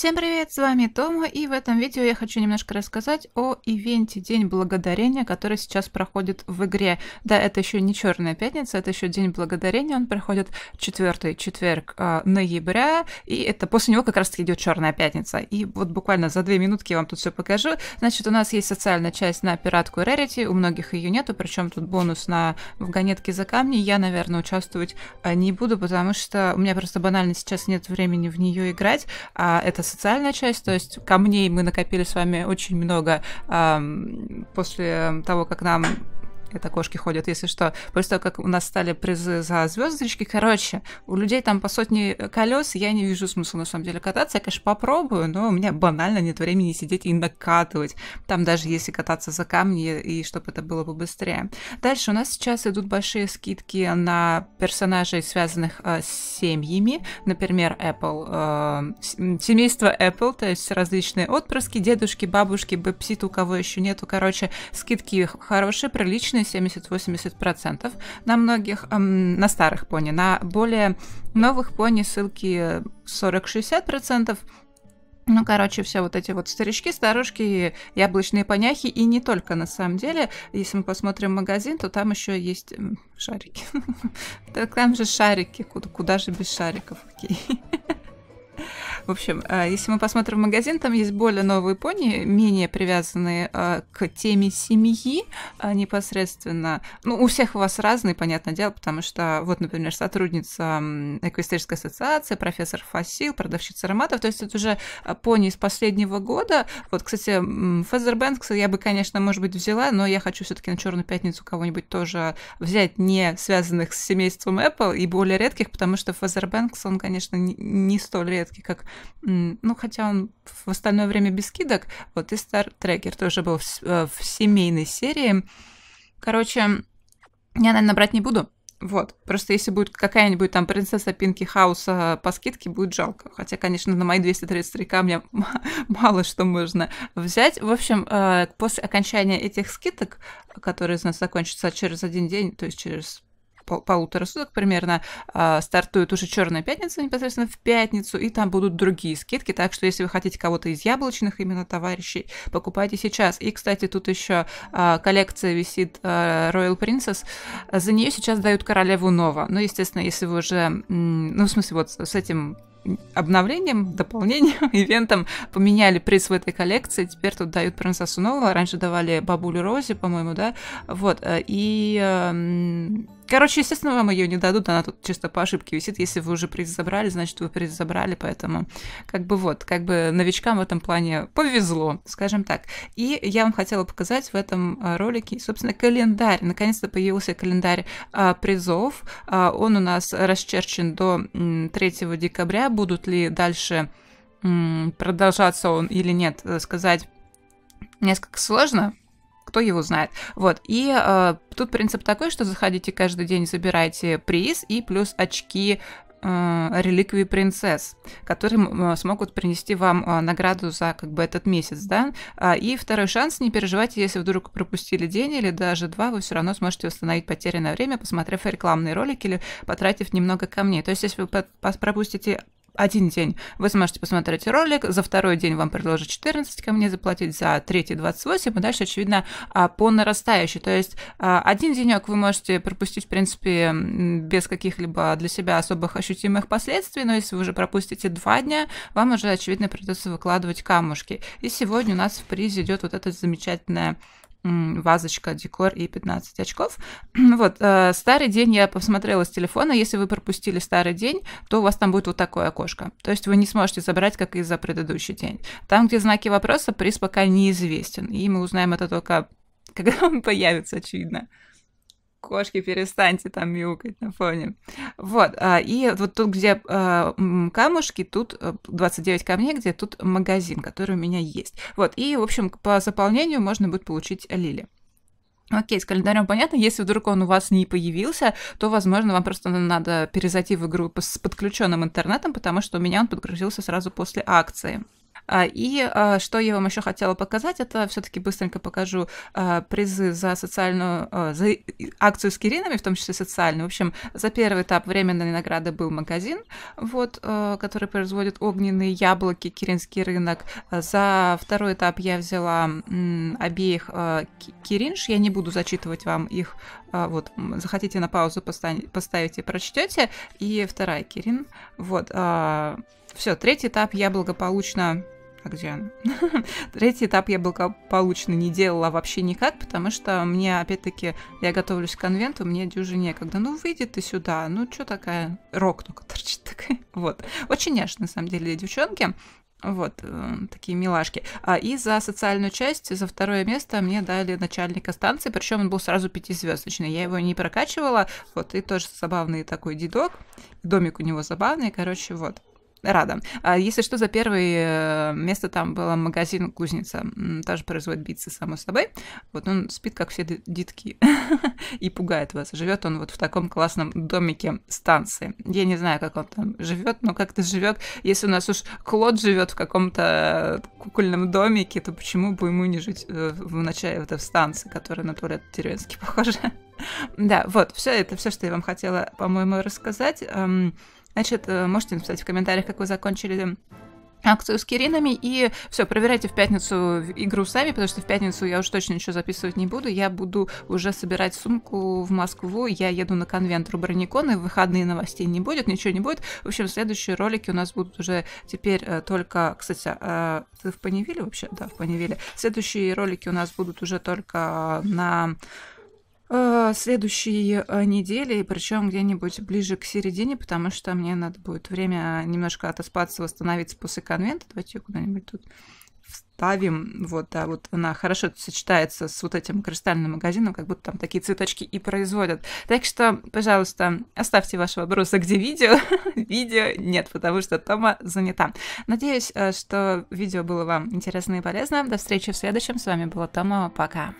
Всем привет, с вами Тома, и в этом видео я хочу немножко рассказать о ивенте День Благодарения, который сейчас проходит в игре. Да, это еще не Черная Пятница, это еще День Благодарения, он проходит 4-й четверг ноября, и это после него как раз таки идет Черная Пятница. И вот буквально за 2 минутки я вам тут все покажу. Значит, у нас есть социальная часть на пиратку Rarity, у многих ее нету, причем тут бонус на вгонетки за камни. Я, наверное, участвовать не буду, потому что у меня просто банально сейчас нет времени в нее играть, а это социальная часть, то есть камней мы накопили с вами очень много после того, как нам... Это кошки ходят, если что. После того, как у нас стали призы за звездочки, короче, у людей там по сотне колес, я не вижу смысла на самом деле кататься. Я, конечно, попробую, но у меня банально нет времени сидеть и накатывать. Там даже если кататься за камни, и чтобы это было побыстрее. Дальше у нас сейчас идут большие скидки на персонажей, связанных с семьями. Например, Apple. Семейство Apple, то есть различные отпрыски, дедушки, бабушки, бэпсит, у кого еще нету. Короче, скидки хорошие, приличные. 70-80% на многих, на старых пони, на более новых пони ссылки 40-60%. Ну, короче, все вот эти вот старички, старушки, яблочные поняхи, и не только, на самом деле. Если мы посмотрим магазин, то там еще есть шарики. Так там же шарики, куда же без шариков. В общем, если мы посмотрим магазин, там есть более новые пони, менее привязанные к теме семьи непосредственно. Ну, у всех у вас разные, понятное дело, потому что, вот, например, сотрудница Эквиэстерической ассоциации, профессор Фасил, продавщица ароматов, то есть это уже пони из последнего года. Вот, кстати, Фезербэнкс я бы, конечно, может быть, взяла, но я хочу все-таки на Черную Пятницу кого-нибудь тоже взять, не связанных с семейством Apple, и более редких, потому что Фезербэнкс, он, конечно, не столь редкий, как... Ну, хотя он в остальное время без скидок. Вот и Star Trekker тоже был в семейной серии. Короче, я, наверное, брать не буду. Вот. Просто если будет какая-нибудь там принцесса Пинки Хаоса по скидке, будет жалко. Хотя, конечно, на мои 233 камня мало что можно взять. В общем, после окончания этих скидок, которые у нас закончатся через один день, то есть через... полутора суток примерно, стартует уже Черная Пятница непосредственно в пятницу, и там будут другие скидки, так что если вы хотите кого-то из яблочных именно товарищей, покупайте сейчас. И, кстати, тут еще коллекция висит Royal Princess, за нее сейчас дают Королеву Нова. Ну, естественно, если вы уже, ну, в смысле, вот с этим обновлением, дополнением, ивентом поменяли приз в этой коллекции, теперь тут дают Принцессу Нову, раньше давали Бабулю Розе, по-моему, да, вот, и... Короче, естественно, вам ее не дадут, она тут чисто по ошибке висит. Если вы уже приз забрали, значит, вы приз забрали, поэтому как бы новичкам в этом плане повезло, скажем так. И я вам хотела показать в этом ролике, собственно, календарь. Наконец-то появился календарь призов. Он у нас расчерчен до 3 декабря. Будут ли дальше продолжаться он или нет, сказать несколько сложно. Кто его знает. Вот. И тут принцип такой, что заходите каждый день, забирайте приз и плюс очки реликвии принцесс, которые смогут принести вам награду за как бы этот месяц, да. И второй шанс, не переживайте, если вдруг пропустили день или даже два, вы все равно сможете восстановить потерянное время, посмотрев рекламные ролики или потратив немного камней. То есть, если вы пропустите один день, вы сможете посмотреть ролик, за второй день вам предложат 14 камней заплатить, за третий 28, и дальше, очевидно, по нарастающей. То есть один денек вы можете пропустить, в принципе, без каких-либо для себя особых ощутимых последствий, но если вы уже пропустите 2 дня, вам уже, очевидно, придется выкладывать камушки. И сегодня у нас в призе идет вот эта замечательная вазочка, декор и 15 очков. Вот, старый день я посмотрела с телефона. Если вы пропустили старый день, то у вас там будет вот такое окошко. То есть вы не сможете забрать, как и за предыдущий день. Там, где знаки вопроса, приз пока неизвестен. И мы узнаем это только, когда он появится, очевидно. Кошки, перестаньте там мяукать на фоне. Вот, и вот тут, где камушки, тут 29 камней, где тут магазин, который у меня есть. Вот, и, в общем, по заполнению можно будет получить лили. Окей, с календарем понятно. Если вдруг он у вас не появился, то, возможно, вам просто надо перезайти в игру с подключенным интернетом, потому что у меня он подгрузился сразу после акции. И что я вам еще хотела показать, это все-таки быстренько покажу призы за социальную, за акцию с Киринами, в том числе социальную. В общем, за первый этап временной награды был магазин, вот, который производит огненные яблоки, Киринский рынок. За второй этап я взяла обеих Киринж, я не буду зачитывать вам их, вот, захотите на паузу поставите, прочтете. И вторая Кирин, вот, все, третий этап я благополучно... А где она? Третий этап я благополучно не делала вообще никак, потому что мне, опять-таки, я готовлюсь к конвенту, мне дюже некогда. Ну, выйди ты сюда, ну, чё такая? Рок только торчит такая. Вот. Очень няшные, на самом деле, девчонки. Вот, такие милашки. И за социальную часть, за второе место мне дали начальника станции, причем он был сразу 5-звездочный. Я его не прокачивала. Вот, и тоже забавный такой дедок. Домик у него забавный, короче, вот. Рада. Если что, за первое место там был магазин «Кузница». Тоже производит битсы, само собой. Вот он спит, как все детки, и пугает вас. Живет он вот в таком классном домике станции. Я не знаю, как он там живет, но как-то живет. Если у нас уж Хлод живет в каком-то кукольном домике, то почему бы ему не жить в начале в станции, которая на туалет деревенский похожа? Да, вот, все это все, что я вам хотела, по-моему, рассказать. Значит, можете написать в комментариях, как вы закончили акцию с Киринами. И все, проверяйте в пятницу игру сами, потому что в пятницу я уж точно ничего записывать не буду. Я буду уже собирать сумку в Москву. Я еду на конвент Броникон, и в выходные новостей не будет, ничего не будет. В общем, следующие ролики у нас будут уже теперь только... Кстати, ты в Панивилле вообще? Да, в Панивилле. Следующие ролики у нас будут уже только на... следующей недели, причем где-нибудь ближе к середине, потому что мне надо будет время немножко отоспаться, восстановиться после конвента. Давайте ее куда-нибудь тут вставим. Вот, да, вот она хорошо сочетается с вот этим кристальным магазином, как будто там такие цветочки и производят. Так что, пожалуйста, оставьте ваши вопросы, где видео. Видео нет, потому что Тома занята. Надеюсь, что видео было вам интересно и полезно. До встречи в следующем. С вами была Тома. Пока.